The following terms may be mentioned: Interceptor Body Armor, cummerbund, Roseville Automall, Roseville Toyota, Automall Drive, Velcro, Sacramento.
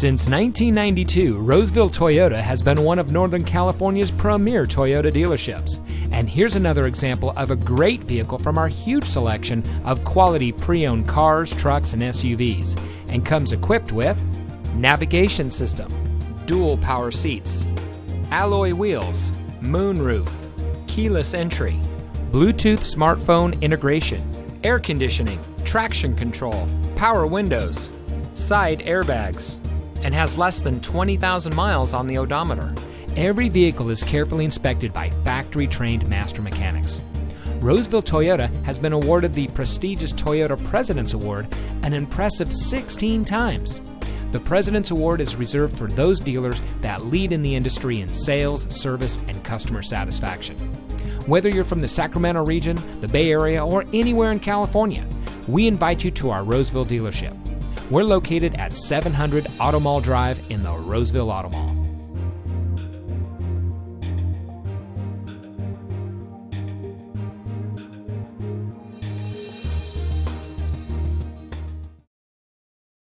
Since 1992, Roseville Toyota has been one of Northern California's premier Toyota dealerships. And here's another example of a great vehicle from our huge selection of quality pre-owned cars, trucks, and SUVs. And comes equipped with navigation system, dual power seats, alloy wheels, moonroof, keyless entry, Bluetooth smartphone integration, air conditioning, traction control, power windows, side airbags, and has less than 20,000 miles on the odometer. Every vehicle is carefully inspected by factory-trained master mechanics. Roseville Toyota has been awarded the prestigious Toyota President's Award an impressive 16 times. The President's Award is reserved for those dealers that lead in the industry in sales, service, and customer satisfaction. Whether you're from the Sacramento region, the Bay Area, or anywhere in California, we invite you to our Roseville dealership. We're located at 700 Automall Drive in the Roseville Automall.